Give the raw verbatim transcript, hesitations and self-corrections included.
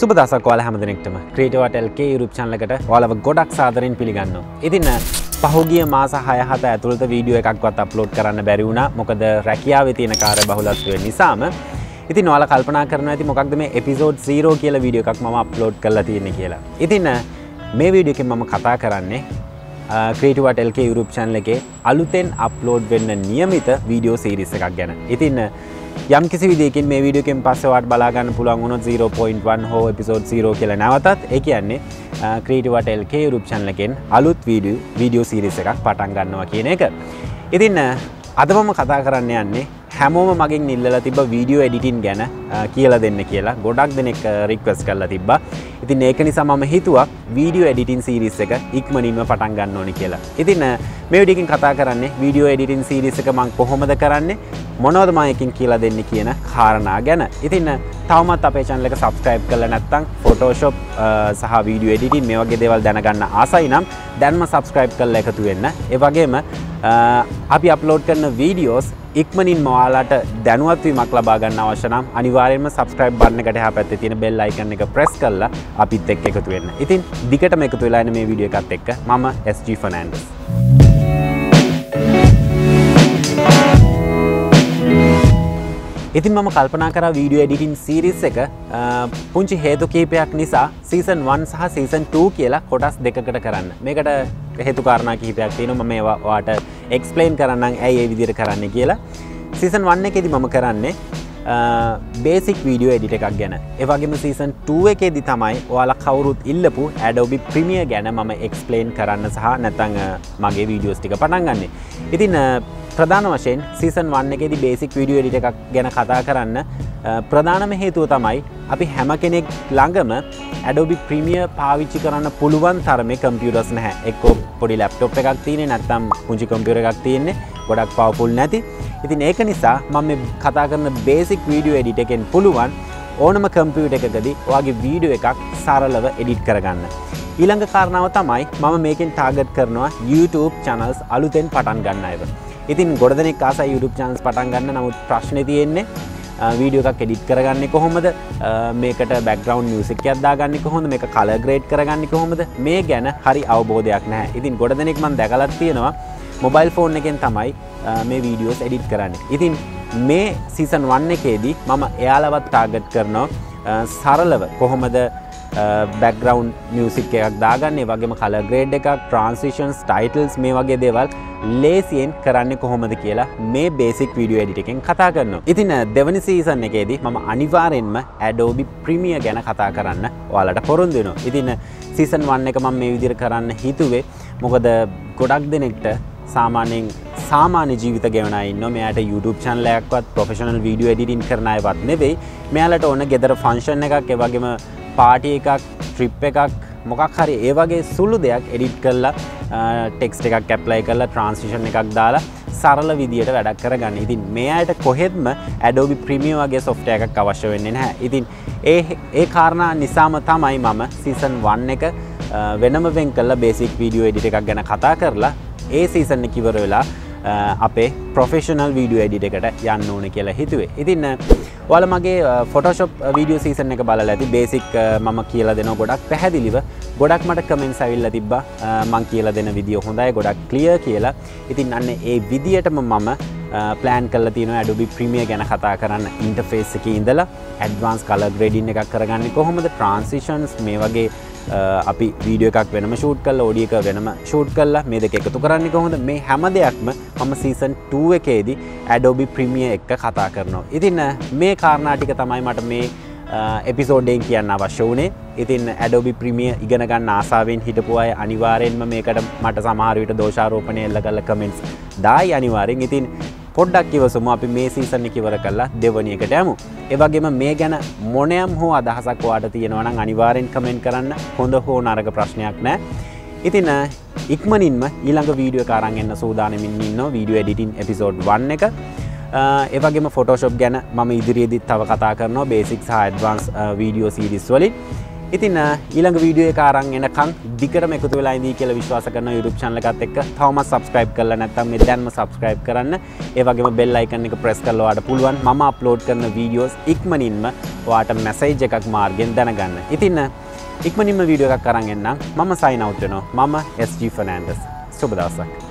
සුබ දවසක් ඔයාලා හැම දිනෙකටම creative art L K YouTube channel එකට ඔයාලව ගොඩක් සාදරයෙන් පිළිගන්නවා. ඉතින් පහුගිය මාස හය හත ඇතුළත වීඩියෝ එකක්වත් අප්ලෝඩ් කරන්න බැරි වුණා. මොකද රැකියාවේ තියෙන කාර්යබහුලත්වය නිසාම. ඉතින් ඔයාලා කල්පනා කරනවා ඇති මොකක්ද මේ episode zero කියලා වීඩියෝ එකක් මම අප්ලෝඩ් කරලා තියෙන්නේ කියලා. ඉතින් මේ වීඩියෝ එකෙන් මම කතා කරන්නේ creative art L K YouTube channel එකේ අලුතෙන් අප්ලෝඩ් වෙන්න નિયમિત වීඩියෝ series එකක් ගැන. ඉතින් යම් කිසි විදියකින් මේ වීඩියෝ එකෙන් පස්සේ ඔයාලට බලා ගන්න පුළුවන් වුණොත් zero point one හෝ episode zero කියලා නැවතත් ඒ කියන්නේ creative art L K YouTube channel එකෙන් අලුත් වීඩියෝ වීඩියෝ series එකක් පටන් ගන්නවා කියන එක. ඉතින් අද මම කතා කරන්න යන්නේ හැමෝම මගෙන් ඉල්ලලා තිබ්බ වීඩියෝ editing ගැන කියලා දෙන්න කියලා ගොඩක් දෙනෙක් request කරලා තිබ්බා. ඉතින් ඒක නිසා මම හිතුවා වීඩියෝ editing series එක ඉක්මනින්ම පටන් ගන්න ඕනේ කියලා. ඉතින් මේ වීඩියෝ එකෙන් කතා කරන්නේ වීඩියෝ editing series එක මම කොහොමද කරන්නේ මොනවද මම එකකින් කියලා දෙන්නේ කියන කාරණා ගැන. ඉතින් තවමත් අපේ channel එක subscribe කරලා නැත්නම් Photoshop සහ video editing මේ වගේ දේවල් දැනගන්න ආසයි නම් දැන්ම subscribe කරලා එකතු වෙන්න. ඒ වගේම අපි upload කරන videos ඉක්මනින්ම ඔයාලට දැනුවත් වීමක් ලබා ගන්න අවශ්‍ය නම් අනිවාර්යයෙන්ම subscribe button එකට එහා පැත්තේ තියෙන bell icon එක press කරලා අපිත් එක්ක එකතු වෙන්න. ඉතින් දිගටම එකතු වෙලා ඉන්න මේ video එකත් එක්ක මම S G Fernandez. ඉතින් මම කල්පනා කරා වීඩියෝ එඩිටින් සීරීස් එක පුංචි හේතු කීපයක් නිසා සීසන් one සහ සීසන් two කියලා කොටස් දෙකකට කරන්න. මේකට හේතු කාරණා කිහිපයක් තියෙනවා. මම ඒවා ඔයාට එක්ස්ප්ලেইন කරන්නම් ඇයි මේ විදිහට කරන්නේ කියලා. සීසන් one එකේදී මම කරන්නේ බේසික් වීඩියෝ එඩිට් එකක් ගැන. ඒ වගේම සීසන් two එකේදී තමයි ඔයාලා කවුරුත් ඉල්ලපු Adobe Premiere ගැන මම එක්ස්ප්ලেইন කරන්න සහ නැත්නම් මගේ වීඩියෝස් ටික පටන් ගන්නෙ. ඉතින් ප්‍රධාන වශයෙන් සීසන් one එකේදී බේසික් වීඩියෝ එඩිට් එකක් ගැන කතා කරන්න ප්‍රධානම හේතුව තමයි අපි හැම කෙනෙක් ළඟම Adobe Premiere පාවිච්චි කරන්න පුළුවන් තරමේ කම්පියුටර්ස් නැහැ. එක්කෝ පොඩි ලැප්ටොප් එකක් තියෙන්නේ නැත්නම් පුංචි කම්පියුටර් එකක් තියෙන්නේ. ගොඩක් පවර්ෆුල් නැති. ඉතින් ඒක නිසා මම මේ කතා කරන බේසික් වීඩියෝ එඩිට් එකෙන් පුළුවන් ඕනම කම්පියුටර් එකකදී ඔයාගේ වීඩියෝ එකක් සරලව එඩිට් කරගන්න. ඊළඟ කාරණාව තමයි මම මේකෙන් ටාගට් කරනවා YouTube channels අලුතෙන් පටන් ගන්න අයව. ඉතින් ගොඩ දෙනෙක් ආසයි YouTube channels පටන් ගන්න. නමුත් ප්‍රශ්නේ තියෙන්නේ වීඩියෝ එකක් edit කරගන්නේ කොහොමද? මේකට background music එකක් දාගන්නේ කොහොමද? මේක color grade කරගන්නේ කොහොමද? මේ ගැන හරි අවබෝධයක් නැහැ. ඉතින් ගොඩ දෙනෙක් මම දැකලා තියෙනවා mobile phone එකෙන් තමයි මේ videos edit කරන්නේ. ඉතින් මේ season one එකේදී මම එයාලවත් target කරනවා සරලව කොහොමද background music එකක් දාගන්නේ වගේම color grade එකක්, transitions, titles මේ වගේ දේවල් ලේසියෙන් කරන්නේ කොහොමද කියලා මේ බේසික් වීඩියෝ එඩිට් එකෙන් කතා කරනවා. ඉතින් දෙවනි සීසන් එකේදී මම අනිවාර්යෙන්ම Adobe Premiere ගැන කතා කරන්න ඔයාලට පොරොන්දු වෙනවා. ඉතින් සීසන් one එක මම මේ විදිහට කරන්න හිතුවේ මොකද ගොඩක් දෙනෙක්ට සාමාන්‍යයෙන් සාමාන්‍ය ජීවිත ගෙවන අය ඉන්නවා. මෙයාට YouTube channel එකක්වත් professional video editing කරන අයවත් නෙවෙයි. මෙයාලට ඕන ගෙදර function එකක්, ඒ වගේම party එකක්, trip එකක් මොකක් හරි ඒ වගේ සුළු දෙයක් edit කරලා ටෙක්ස්ට් එකක් ඇප්ලයි කරලා ට්‍රාන්සිෂන් එකක් දාලා සරල විදියට වැඩක් කරගන්න. ඉතින් මේ අයට කොහෙත්ම Adobe Premiere වගේ software එකක් අවශ්‍ය වෙන්නේ නැහැ. ඉතින් ඒ ඒ කාරණා නිසාම තමයි මම season one එක වෙනම වෙන් කරලා basic video edit එකක් ගැන කතා කරලා ඒ season එක ඉවර වෙලා අපේ professional video edit එකට යන්න ඕනේ කියලා හිතුවේ. ඉතින් ඔයාලා මගේ Photoshop video season එක බලලා ඇති. basic මම කියලා දෙනවා ගොඩක් පැහැදිලිව. ගොඩක් මට comments අවිල්ලා තිබ්බා. මම කියලා දෙන video හොඳයි, ගොඩක් clear කියලා. ඉතින් අන්න ඒ විදියටම මම plan කරලා තියෙනවා Adobe Premiere ගැන කතා කරන්න. interface එකේ ඉඳලා advanced color grading එකක් කරගන්නේ කොහොමද? transitions මේ වගේ අපි video එකක් වෙනම shoot කරලා audio එක වෙනම shoot කරලා මේ දෙක එකතු කරන්නේ කොහොමද? මේ හැම දෙයක්ම මම season two එකේදී Adobe Premiere එක කතා කරනවා. ඉතින් මේ කාරණා ටික තමයි මට මේ episode එකෙන් කියන්න අවශ්‍ය වුණේ. ඉතින් Adobe Premiere ඉගෙන ගන්න ආසාවෙන් හිටපු අය අනිවාර්යෙන්ම මේකට මට සමහර විට දෝෂාරෝපණය එල්ල කරලා comments දායි අනිවාර්යෙන්. ඉතින් පොඩ්ඩක් ඉවසමු. අපි මේ season එක ඉවර කරලා දෙවෙනි එකට යමු. ඒ වගේම මේ ගැන මොනෑම් හෝ අදහසක් ඔයාට තියෙනවා නම් අනිවාර්යෙන් comment කරන්න. හොඳ හෝ නරක ප්‍රශ්නයක් නැහැ. ඉතින් ඉක්මනින්ම ඊළඟ වීඩියෝ එක අරන් එන්න සූදානමින් ඉන්නවා වීඩියෝ එඩිටින් එපිසෝඩ් one එක. ඒ වගේම Photoshop ගැන මම ඉදිරියේදී තව කතා කරනවා බේසික් සහ ඇඩ්වාන්ස් වීඩියෝ සීරීස් වලින්. ඉතින් ඊළඟ වීඩියෝ එක අරන් එනකන් දිගටම එකතු වෙලා ඉඳී කියලා විශ්වාස කරන YouTube channel එකත් එක්ක තවමත් subscribe කරලා නැත්නම් මේ දැන්ම subscribe කරන්න. ඒ වගේම bell icon එක press කරලා ඔයාලට පුළුවන් මම upload කරන videos ඉක්මනින්ම ඔයාට message එකක් මාර්ගෙන් දැනගන්න. ඉතින් ඉක්මනින්ම වීඩියෝ එකක් අරන් එන්නම්. මම sign out වෙනවා. මම S G Fernandez. සුබ දවසක්.